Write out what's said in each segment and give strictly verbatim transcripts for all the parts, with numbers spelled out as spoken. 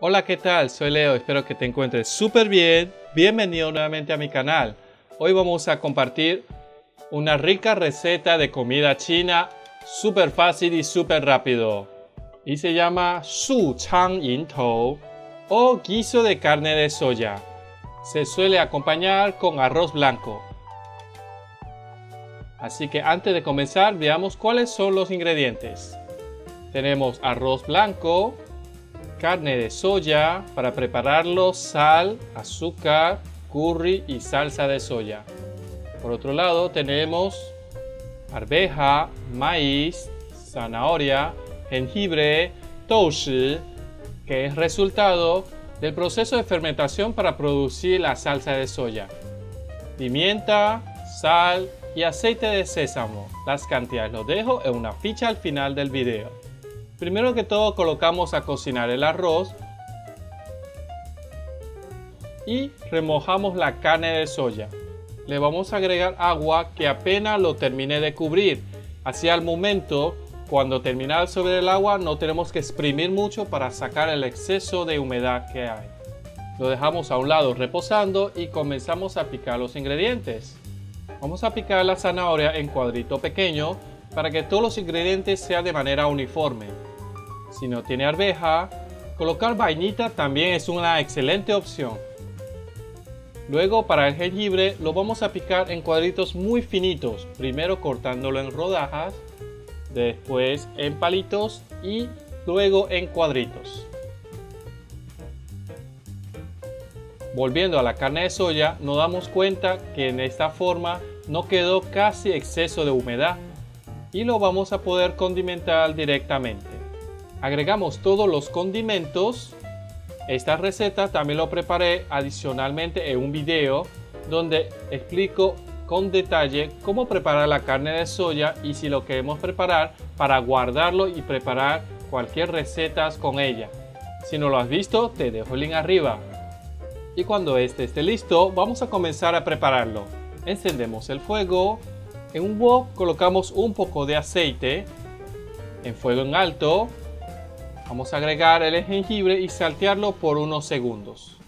Hola, ¿qué tal? Soy Leo, espero que te encuentres súper bien. Bienvenido nuevamente a mi canal. Hoy vamos a compartir una rica receta de comida china, súper fácil y súper rápido. Y se llama Su Cang Ying Tou o guiso de carne de soya. Se suele acompañar con arroz blanco. Así que antes de comenzar, veamos cuáles son los ingredientes. Tenemos arroz blanco, carne de soya, para prepararlo sal, azúcar, curry y salsa de soya. Por otro lado tenemos arveja, maíz, zanahoria, jengibre, douchi, que es resultado del proceso de fermentación para producir la salsa de soya. Pimienta, sal y aceite de sésamo. Las cantidades los dejo en una ficha al final del video. Primero que todo colocamos a cocinar el arroz y remojamos la carne de soya. Le vamos a agregar agua que apenas lo termine de cubrir. Así al momento, cuando termina de subir el agua, no tenemos que exprimir mucho para sacar el exceso de humedad que hay. Lo dejamos a un lado reposando y comenzamos a picar los ingredientes. Vamos a picar la zanahoria en cuadrito pequeño para que todos los ingredientes sean de manera uniforme. Si no tiene arveja, colocar vainita también es una excelente opción. Luego para el jengibre lo vamos a picar en cuadritos muy finitos, primero cortándolo en rodajas, después en palitos y luego en cuadritos. Volviendo a la carne de soya, nos damos cuenta que en esta forma no quedó casi exceso de humedad y lo vamos a poder condimentar directamente. Agregamos todos los condimentos. Esta receta también lo preparé adicionalmente en un video donde explico con detalle cómo preparar la carne de soya y si lo queremos preparar para guardarlo y preparar cualquier receta con ella. Si no lo has visto, te dejo el link arriba. Y cuando este esté listo, vamos a comenzar a prepararlo. Encendemos el fuego. En un wok colocamos un poco de aceite en fuego en alto. Vamos a agregar el jengibre y saltearlo por unos segundos.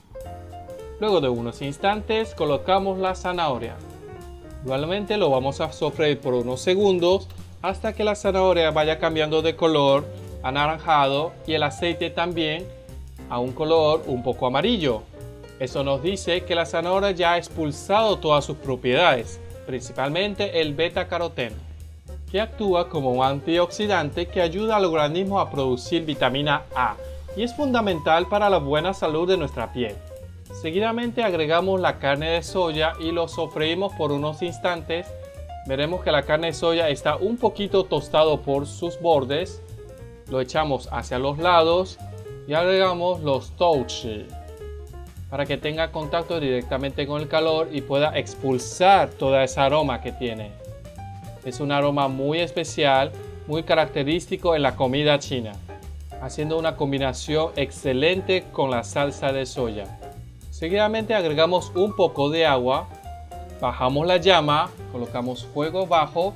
Luego de unos instantes colocamos la zanahoria. Igualmente lo vamos a sofreír por unos segundos hasta que la zanahoria vaya cambiando de color anaranjado y el aceite también a un color un poco amarillo. Eso nos dice que la zanahoria ya ha expulsado todas sus propiedades, principalmente el beta-caroteno, que actúa como un antioxidante que ayuda al organismo a producir vitamina A y es fundamental para la buena salud de nuestra piel. Seguidamente agregamos la carne de soya y lo sofreímos por unos instantes. Veremos que la carne de soya está un poquito tostado por sus bordes. Lo echamos hacia los lados y agregamos los douchi, para que tenga contacto directamente con el calor y pueda expulsar todo ese aroma que tiene. Es un aroma muy especial, muy característico en la comida china, haciendo una combinación excelente con la salsa de soya. Seguidamente agregamos un poco de agua, bajamos la llama, colocamos fuego bajo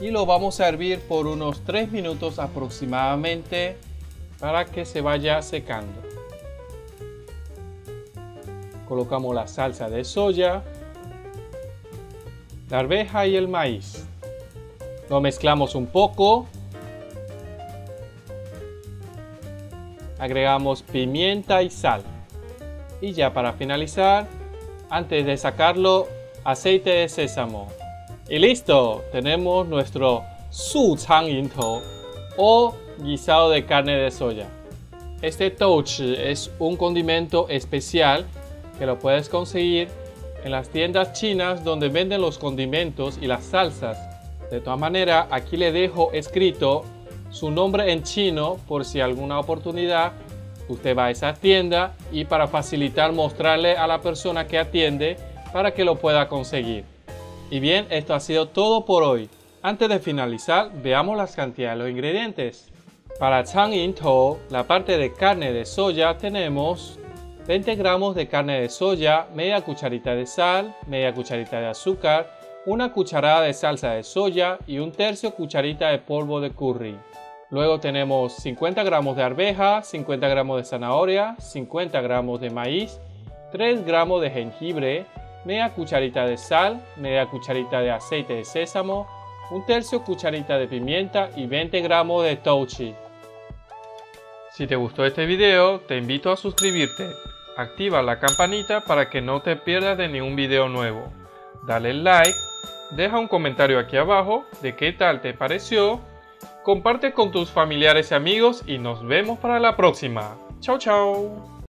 y lo vamos a hervir por unos tres minutos aproximadamente para que se vaya secando. Colocamos la salsa de soya, la arveja y el maíz. Lo mezclamos un poco. Agregamos pimienta y sal. Y ya para finalizar, antes de sacarlo, aceite de sésamo. Y listo, tenemos nuestro Su Cang Ying Tou o guisado de carne de soya. Este douchi es un condimento especial que lo puedes conseguir en las tiendas chinas donde venden los condimentos y las salsas. De todas maneras, aquí le dejo escrito su nombre en chino por si alguna oportunidad usted va a esa tienda y para facilitar mostrarle a la persona que atiende para que lo pueda conseguir. Y bien, esto ha sido todo por hoy. Antes de finalizar, veamos las cantidades de los ingredientes. Para Cang Ying Tou, la parte de carne de soya, tenemos veinte gramos de carne de soya, media cucharita de sal, media cucharita de azúcar, una cucharada de salsa de soya y un tercio cucharita de polvo de curry. Luego tenemos cincuenta gramos de arveja, cincuenta gramos de zanahoria, cincuenta gramos de maíz, tres gramos de jengibre, media cucharita de sal, media cucharita de aceite de sésamo, un tercio cucharita de pimienta y veinte gramos de douchi. Si te gustó este video, te invito a suscribirte. Activa la campanita para que no te pierdas de ningún video nuevo. Dale like, deja un comentario aquí abajo de qué tal te pareció, comparte con tus familiares y amigos y nos vemos para la próxima. Chao, chao.